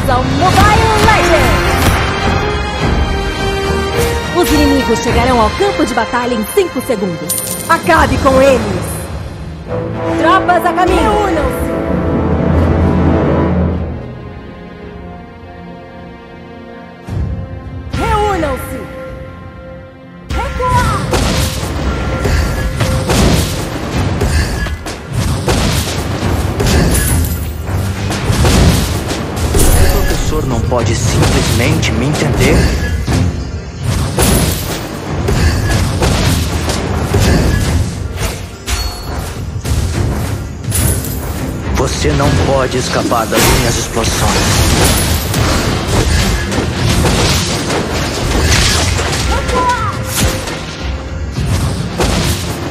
bem-vindos ao Mobile Legends! Os inimigos chegarão ao campo de batalha em 5 segundos. Acabe com eles! Tropas a caminho! Reúnam-se! Não pode simplesmente me entender? Você não pode escapar das minhas explosões.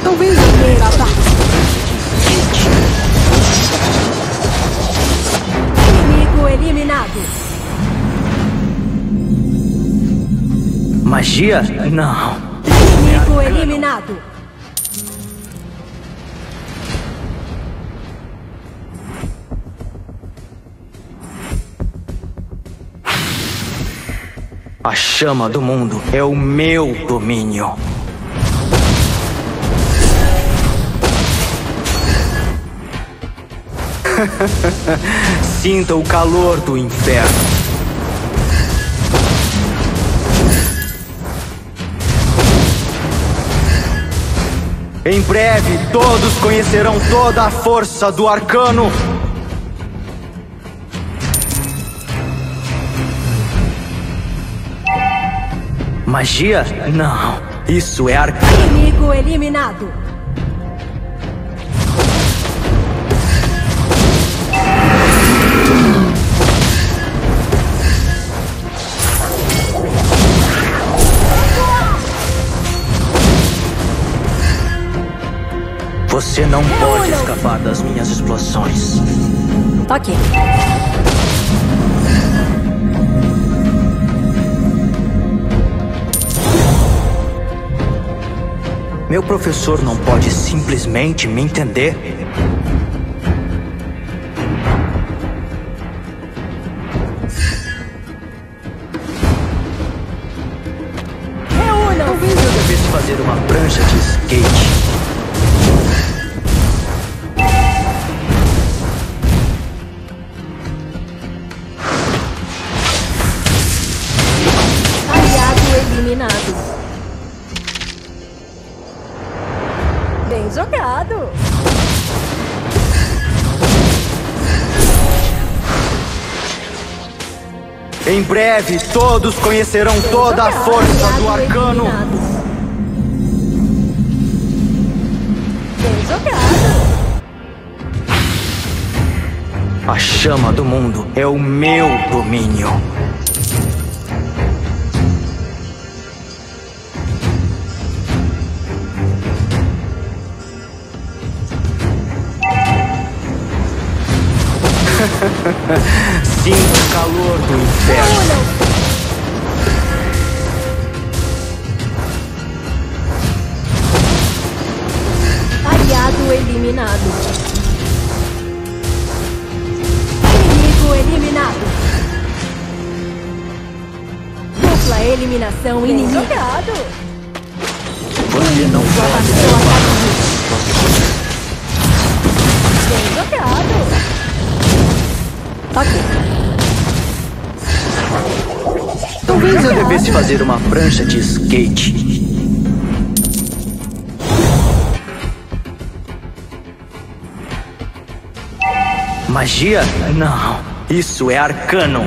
Talvez o primeiro ataque. Inimigo eliminado. Magia? Não. Inimigo eliminado. A chama do mundo é o meu domínio. Sinta o calor do inferno. Em breve, todos conhecerão toda a força do arcano. Magia? Não. Isso é arcano. Inimigo eliminado. Você não pode escapar das minhas explosões. Toque. Meu professor não pode simplesmente me entender? Reúnam! Talvez eu devesse fazer uma prancha de skate. Bem jogado! Em breve, todos conhecerão toda a força do arcano. Bem jogado! A chama do mundo é o meu domínio. Sinto o calor do inferno. Aliado eliminado. Inimigo eliminado. Dupla eliminação iniciada. Você não pode escapar. Bem jogado. Ok. Talvez eu devesse fazer uma prancha de skate. Magia? Não. Isso é arcano.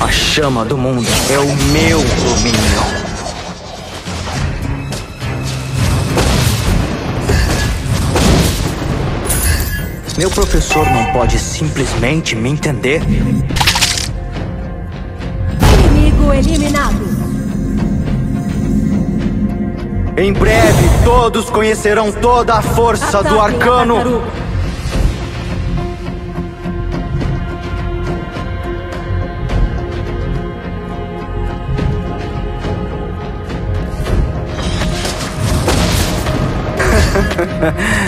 A chama do mundo é o meu domínio. Meu professor não pode simplesmente me entender? Inimigo eliminado. Em breve, todos conhecerão toda a força do arcano.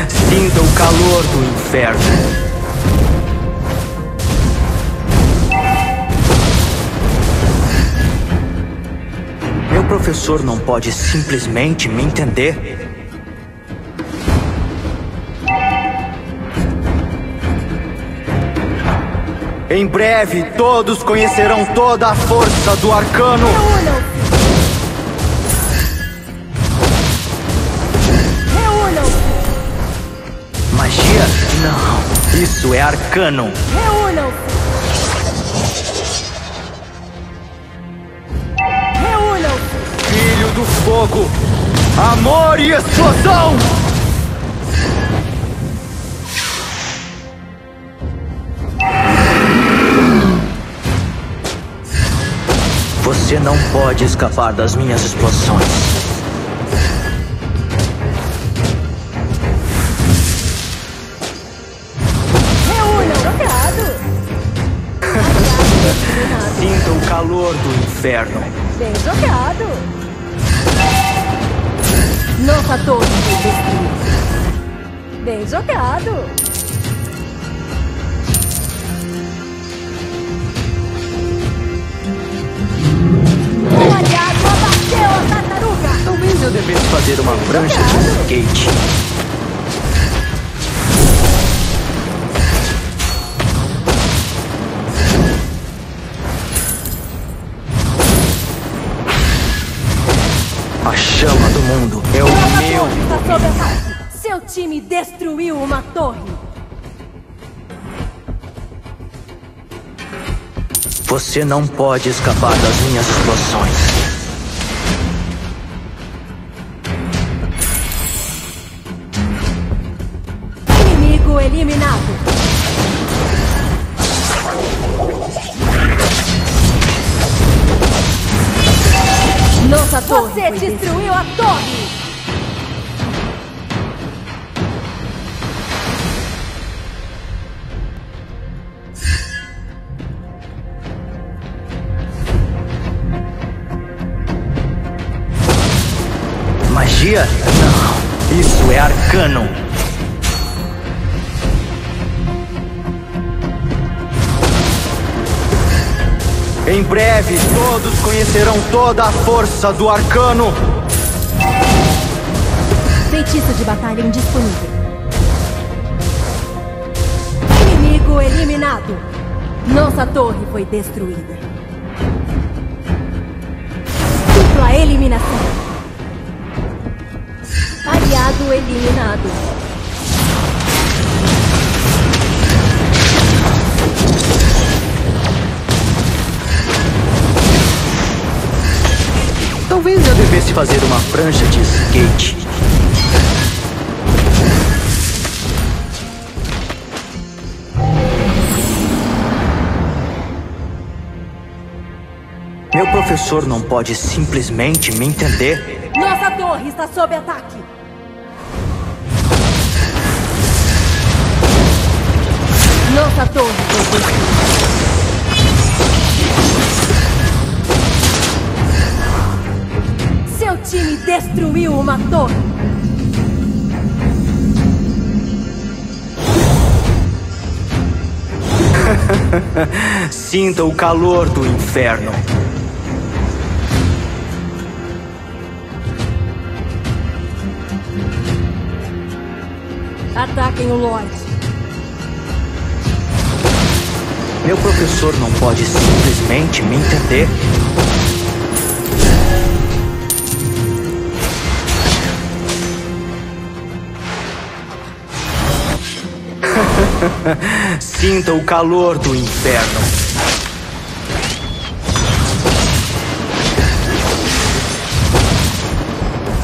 Sinta o calor do inferno. Meu professor não pode simplesmente me entender. Em breve, todos conhecerão toda a força do arcano. Reúnam-se! Magia? Não, isso é arcano. Reúnam-se! Reúnam-se! Filho do fogo, amor e explosão! Você não pode escapar das minhas explosões. Jogado. Sinta o calor do inferno. Bem jogado. Nossa torre destruída. Bem jogado. Talvez eu devesse fazer uma prancha de skate. A chama do mundo é o meu inimigo. Seu time destruiu uma torre. Você não pode escapar das minhas explosões. Eliminado. Nossa torre. Você destruiu a torre. Magia? Não. Isso é arcano. Em breve, todos conhecerão toda a força do arcano. Feitiço de batalha indisponível. Inimigo eliminado. Nossa torre foi destruída. Dupla eliminação. Aliado eliminado. Talvez eu devesse fazer uma prancha de skate. Meu professor não pode simplesmente me entender. Nossa torre está sob ataque. Nossa torre está sob ataque. O time destruiu uma torre. Sinta o calor do inferno. Ataquem o Lorde. Meu professor não pode simplesmente me entender. Sinta o calor do inferno.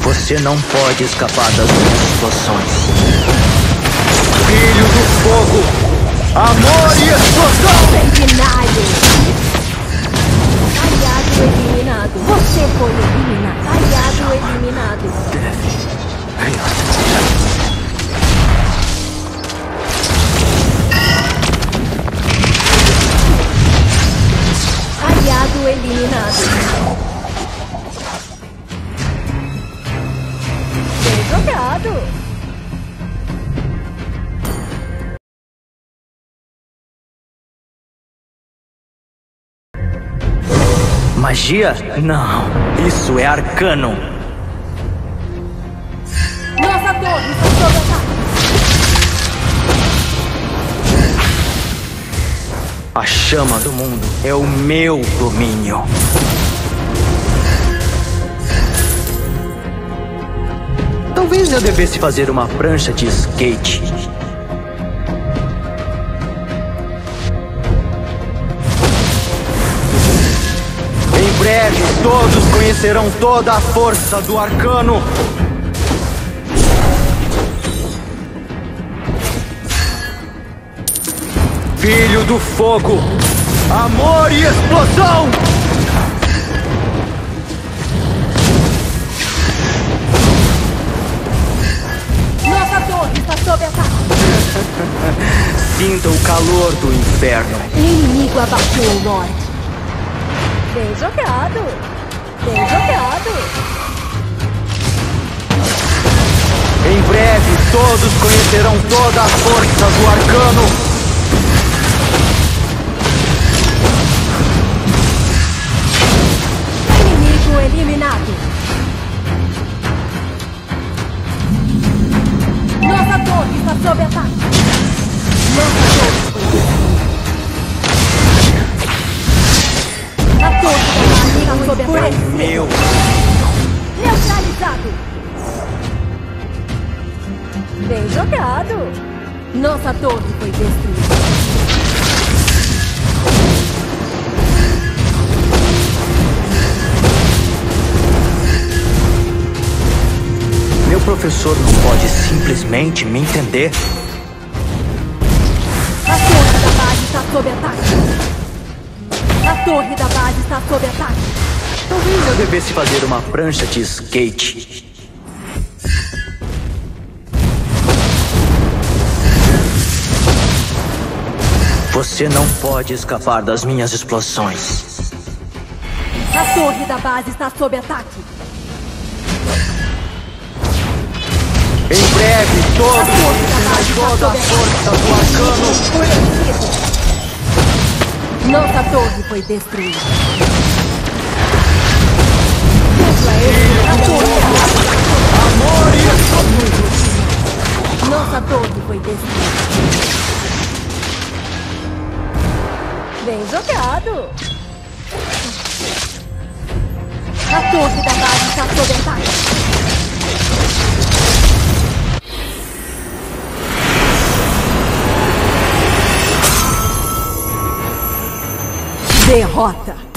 Você não pode escapar das minhas explosões. Filho do fogo, amor e explosão. Aliado eliminado. Você foi eliminado. Aliado eliminado. Eliminado. Bem jogado. magia? Não, isso é arcano. Nossa torre foi sob ataque. A chama do mundo é o meu domínio. Talvez eu devesse fazer uma prancha de skate. Em breve, todos conhecerão toda a força do arcano. Filho do fogo, amor e explosão! Sinta o calor do inferno. O inimigo abateu o Lorde. Bem jogado. Bem jogado. Em breve, todos conhecerão toda a força do arcano. Inimigo eliminado. Nossa torre está sob ataque. Meu! Neutralizado! Bem jogado! Nossa torre foi destruída! Meu professor não pode simplesmente me entender? A torre da base está sob ataque! A torre da base está sob ataque! Talvez eu devesse fazer uma prancha de skate. Você não pode escapar das minhas explosões. A torre da base está sob ataque. Em breve, todos toda a força do arcano. Nossa torre foi destruída. Nossa torre foi destruída. Bem jogado! A torre da base está sob ataque. Derrota!